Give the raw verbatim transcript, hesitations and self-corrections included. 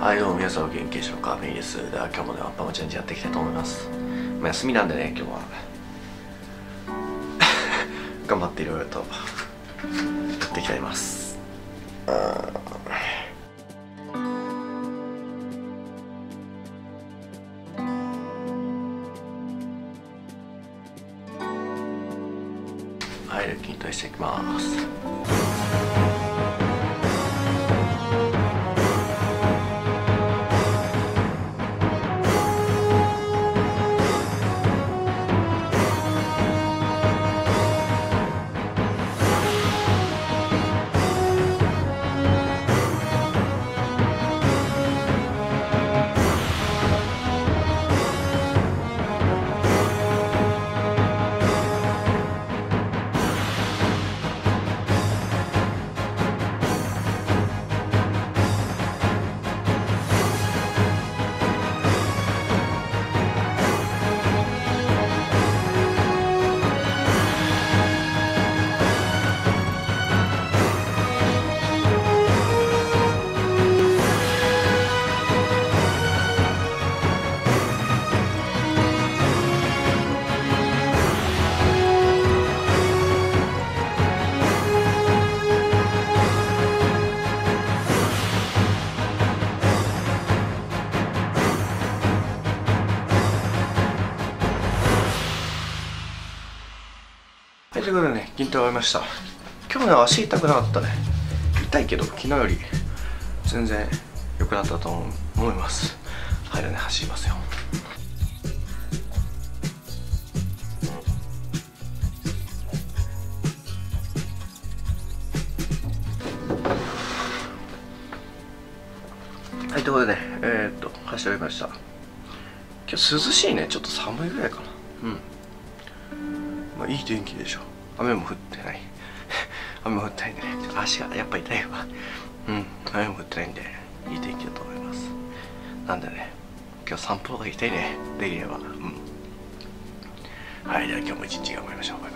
はいどうも皆さん、元気でのカーフェインです。では今日もね、わっぱもチャレンジやっていきたいと思います。まあ、休みなんでね、今日は頑張っていろいろと食っていきたいます。はい、筋トレしていきます。はい、ということでね、筋トレ終わりました。今日ね、足痛くなかったね。痛いけど、昨日より全然良くなったと思います。はい、ね、走りますよ。はい、ということでね、えー、っと、走り終わりました。今日涼しいね、ちょっと寒いぐらいかな。うん。まあいい天気でしょ。雨も降ってない。雨も降ってないんでね。足がやっぱ痛いわ。うん。雨も降ってないんで、いい天気だと思います。なんでね、今日散歩が行きたいね。できれば。うん。はい。では今日も一日頑張りましょう。バイバイ。